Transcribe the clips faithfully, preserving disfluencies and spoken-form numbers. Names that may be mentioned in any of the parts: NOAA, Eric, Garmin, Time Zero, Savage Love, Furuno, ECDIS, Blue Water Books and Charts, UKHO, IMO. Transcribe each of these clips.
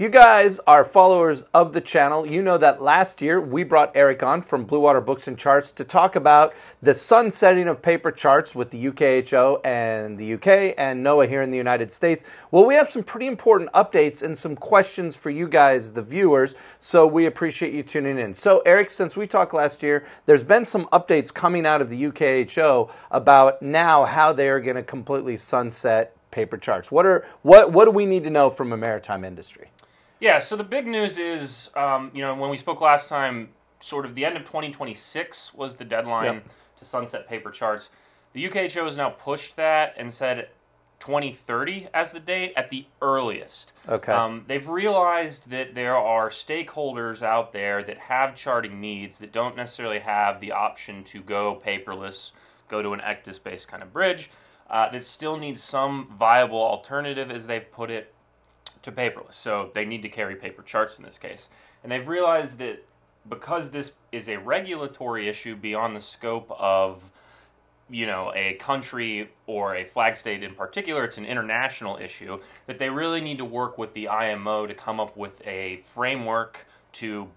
If you guys are followers of the channel, you know that last year we brought Eric on from Blue Water Books and Charts to talk about the sunsetting of paper charts with the U K H O and the U K and NOAA here in the United States. Well, we have some pretty important updates and some questions for you guys, the viewers, so we appreciate you tuning in. So Eric, since we talked last year, there's been some updates coming out of the U K H O about now how they are going to completely sunset paper charts. What are what what do we need to know from a maritime industry? Yeah, so the big news is, um, you know, when we spoke last time, sort of the end of twenty twenty-six was the deadline yep. to sunset paper charts. The U K H O has now pushed that and said twenty thirty as the date at the earliest. Okay. Um, they've realized that there are stakeholders out there that have charting needs that don't necessarily have the option to go paperless, go to an E C D I S-based kind of bridge, uh, that still needs some viable alternative, as they've put it, to paperless. So they need to carry paper charts in this case. And they've realized that because this is a regulatory issue beyond the scope of, you know, a country or a flag state in particular, it's an international issue, that they really need to work with the I M O to come up with a framework to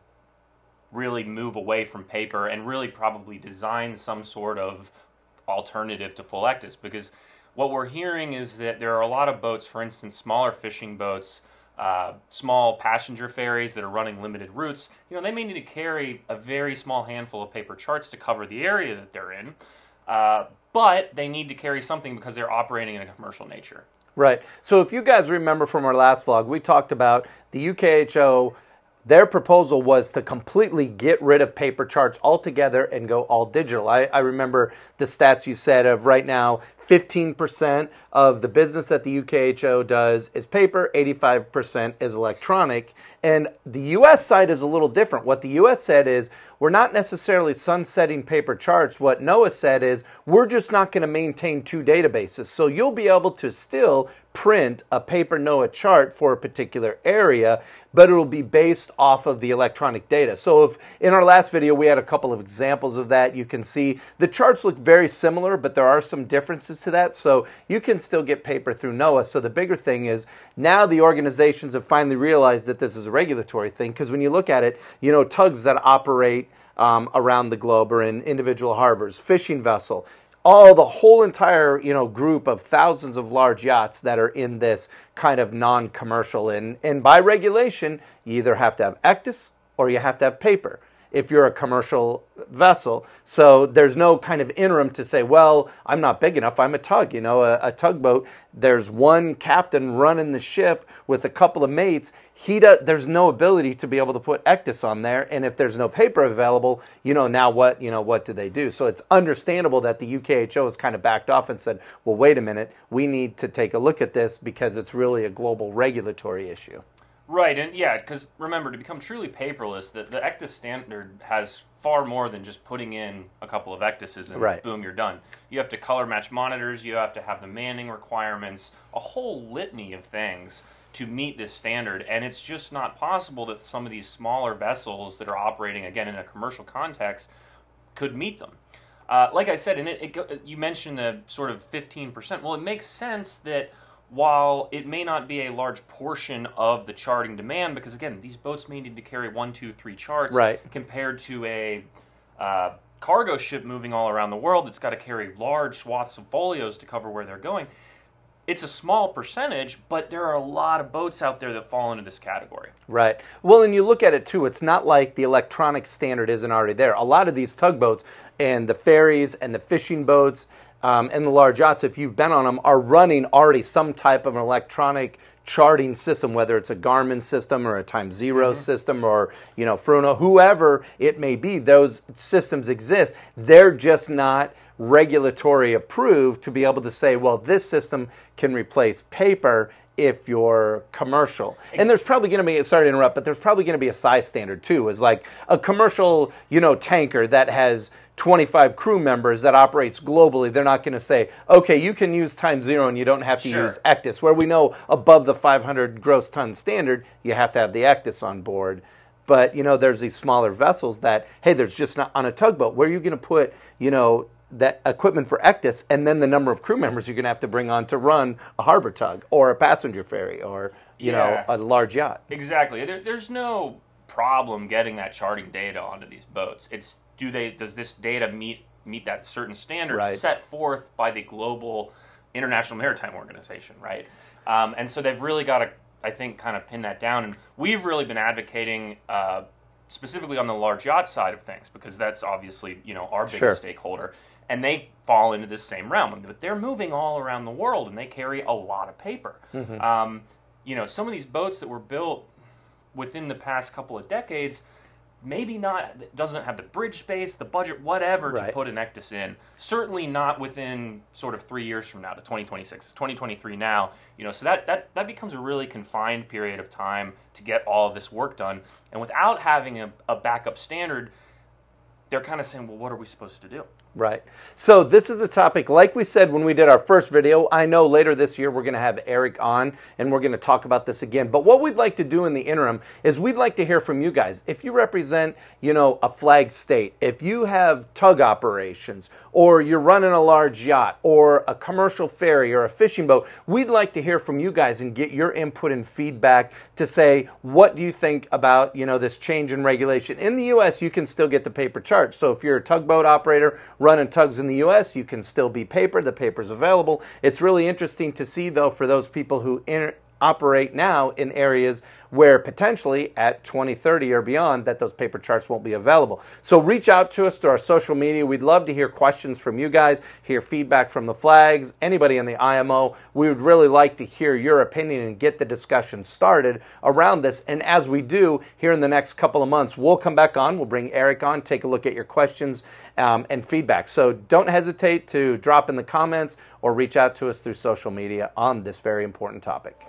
really move away from paper and really probably design some sort of alternative to full E C D I S, because what we're hearing is that there are a lot of boats, for instance, smaller fishing boats, uh, small passenger ferries that are running limited routes. You know, they may need to carry a very small handful of paper charts to cover the area that they're in, uh, but they need to carry something because they're operating in a commercial nature. Right. So if you guys remember from our last vlog, we talked about the U K H O. Their proposal was to completely get rid of paper charts altogether and go all digital. I, I remember the stats you said of right now, fifteen percent of the business that the U K H O does is paper, eighty-five percent is electronic. And the U S side is a little different. What the U S said is, we're not necessarily sunsetting paper charts. What NOAA said is, we're just not going to maintain two databases. So you'll be able to still print a paper NOAA chart for a particular area, but it'll be based off of the electronic data. So if in our last video, we had a couple of examples of that. You can see the charts look very similar, but there are some differences to that, so you can still get paper through NOAA. So the bigger thing is now the organizations have finally realized that this is a regulatory thing, because when you look at it, you know, tugs that operate um, around the globe or in individual harbors, fishing vessel, all the whole entire, you know, group of thousands of large yachts that are in this kind of non-commercial, and and by regulation you either have to have E C D I S or you have to have paper if you're a commercial vessel. So there's no kind of interim to say, well, I'm not big enough, I'm a tug. You know, a, a tugboat, there's one captain running the ship with a couple of mates. He does, there's no ability to be able to put E C D I S on there. And if there's no paper available, you know, now what, you know, what do they do? So it's understandable that the U K H O has kind of backed off and said, well, wait a minute, we need to take a look at this because it's really a global regulatory issue. Right, and yeah, because remember, to become truly paperless, the, the E C D I S standard has far more than just putting in a couple of E C D Ises and right. boom, you're done. You have to color match monitors, you have to have the manning requirements, a whole litany of things to meet this standard, and it's just not possible that some of these smaller vessels that are operating, again, in a commercial context could meet them. Uh, like I said, and it, it, you mentioned the sort of fifteen percent. Well, it makes sense that while it may not be a large portion of the charting demand, because again, these boats may need to carry one, two, three charts right. compared to a uh, cargo ship moving all around the world that's got to carry large swaths of folios to cover where they're going. It's a small percentage, but there are a lot of boats out there that fall into this category. Right. Well, and you look at it too, it's not like the electronic standard isn't already there. A lot of these tugboats and the ferries and the fishing boats, Um, and the large yachts, if you've been on them, are running already some type of an electronic charting system, whether it's a Garmin system or a Time Zero mm-hmm. system or, you know, Furuno, whoever it may be, those systems exist. They're just not regulatory approved to be able to say, well, this system can replace paper if you're commercial. And there's probably going to be, sorry to interrupt, but there's probably going to be a size standard too, is like a commercial, you know, tanker that has twenty-five crew members that operates globally, they're not going to say, okay, you can use Time Zero and you don't have to sure. use E C D I S, where we know above the five hundred gross ton standard, you have to have the E C D I S on board. But, you know, there's these smaller vessels that, hey, there's just not on a tugboat, where are you going to put, you know, that equipment for E C D I S and then the number of crew members you're going to have to bring on to run a harbor tug or a passenger ferry or you yeah. know, a large yacht. Exactly. There, there's no problem getting that charting data onto these boats. It's do they does this data meet meet that certain standard right. set forth by the global International Maritime Organization, right? Um, and so they've really got to, I think, kind of pin that down. And we've really been advocating uh, specifically on the large yacht side of things, because that's obviously, you know, our biggest sure. stakeholder. And they fall into this same realm. But they're moving all around the world, and they carry a lot of paper. Mm-hmm. um, you know, some of these boats that were built within the past couple of decades, maybe not, doesn't have the bridge space, the budget, whatever, right. to put an ECDIS in. Certainly not within sort of three years from now, to twenty twenty-six. It's twenty twenty-three now. You know, so that, that, that becomes a really confined period of time to get all of this work done. And without having a, a backup standard, they're kind of saying, well, what are we supposed to do? Right. So this is a topic, like we said when we did our first video, I know later this year we're going to have Eric on and we're going to talk about this again. But what we'd like to do in the interim is we'd like to hear from you guys. If you represent, you know, a flag state, if you have tug operations, or you're running a large yacht, or a commercial ferry, or a fishing boat, we'd like to hear from you guys and get your input and feedback to say, what do you think about, you know, this change in regulation? In the U S, you can still get the paper chart. So if you're a tugboat operator running tugs in the U S, you can still be paper. The paper's available. It's really interesting to see, though, for those people who inter operate now in areas where potentially at twenty thirty or beyond that those paper charts won't be available. So reach out to us through our social media. We'd love to hear questions from you guys, hear feedback from the flags, anybody in the I M O. We would really like to hear your opinion and get the discussion started around this. And as we do here in the next couple of months, we'll come back on, we'll bring Eric on, take a look at your questions um, and feedback. So don't hesitate to drop in the comments or reach out to us through social media on this very important topic.